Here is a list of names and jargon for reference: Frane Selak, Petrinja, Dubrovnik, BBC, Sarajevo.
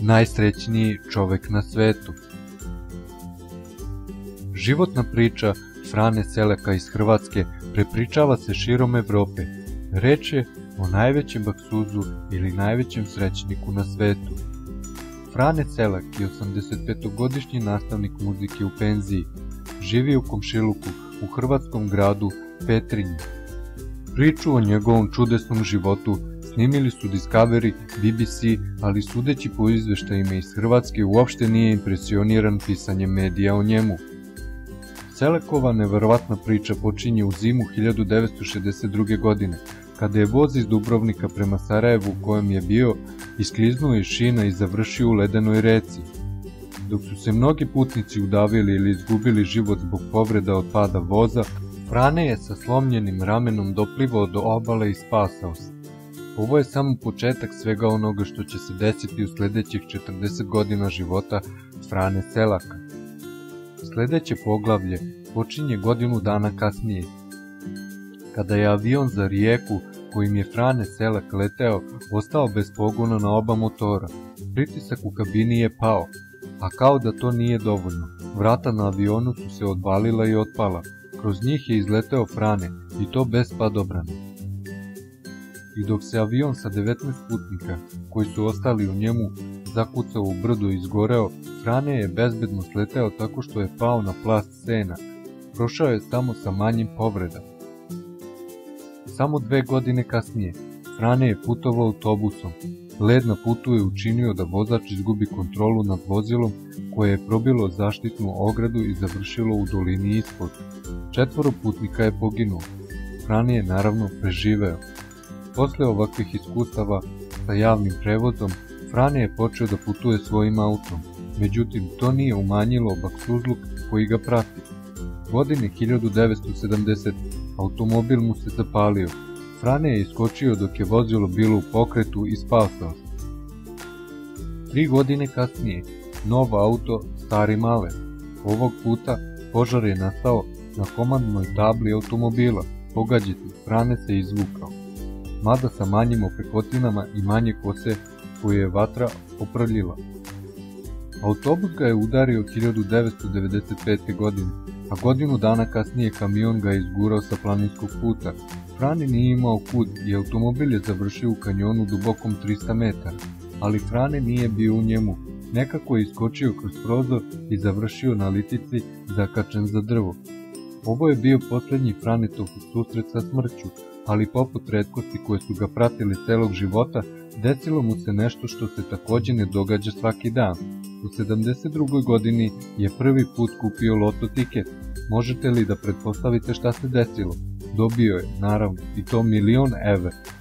Najsrećniji čovek na svetu. Životna priča Frane Selaka iz Hrvatske prepričava se širom Evrope. Reč je o najvećem baksuzu ili najvećem srećniku na svetu. Frane Selak je 85-godišnji nastavnik muzike u penziji. Živi u Komšiluku, u hrvatskom gradu Petrinji. Priču o njegovom čudesnom životu snimili su Discovery, BBC, ali sudeći po izveštajima iz Hrvatske uopšte nije impresioniran pisanjem medija o njemu. Selakova neverovatna priča počinje u zimu 1962. godine, kada je voz iz Dubrovnika prema Sarajevu u kojem je bio iskliznuo iz šina i završio u ledenoj reci. Dok su se mnogi putnici udavili ili izgubili život zbog povreda od pada voza, Frane je sa slomljenim ramenom doplivao do obale i spasao se. Ovo je samo početak svega onoga što će se desiti u sledećih 40 godina života Frane Selaka. Sledeće poglavlje počinje godinu dana kasnije, kada je avion za Rijeku kojim je Frane Selak leteo ostao bez pogona na oba motora. Pritisak u kabini je pao, a kao da to nije dovoljno, vrata na avionu su se odvalila i otpala. Kroz njih je izleteo Frane i to bez padobrana. I dok se avion sa 19 putnika, koji su ostali u njemu, zakucao u brdu i izgoreo, Frane je bezbedno sleteo tako što je pao na plast sena. Prošao je samo sa manjim povredama. Samo 2 godine kasnije, Frane je putovao autobusom. Led na putu je učinio da vozač izgubi kontrolu nad vozilom koje je probilo zaštitnu ogradu i završilo u dolini ispod. 4 putnika je poginuo. Frane je naravno preživeo. Posle ovakvih iskustava sa javnim prevozom, Frane je počeo da putuje svojim autom, međutim to nije umanjilo baksuzluk koji ga prati. Godine 1970 automobil mu se zapalio, Frane je iskočio dok je vozilo bilo u pokretu i spasao se. 3 godine kasnije, nov auto, stari male. Ovog puta požar je nastao na komandnoj tabli automobila, pogađajte, Frane se izvukao, mada sa manjim opekotinama i manje kose koju je vatra oprljila. Autobus ga je udario 1995. godine, a godinu dana kasnije kamion ga je izgurao sa planinskog puta. Frane nije imao kud i automobil je završio u kanjonu dubokom 300 metara, ali Frane nije bio u njemu. Nekako je iskočio kroz prozor i završio na litici zakačen za drvo. Ovo je bio poslednji Franetov susret sa smrću, ali poput retkosti koje su ga pratili celog života, desilo mu se nešto što se takođe ne događa svaki dan. U 72. godini je prvi put kupio loto tiket. Možete li da pretpostavite šta se desilo? Dobio je, naravno, i to 1.000.000 evra.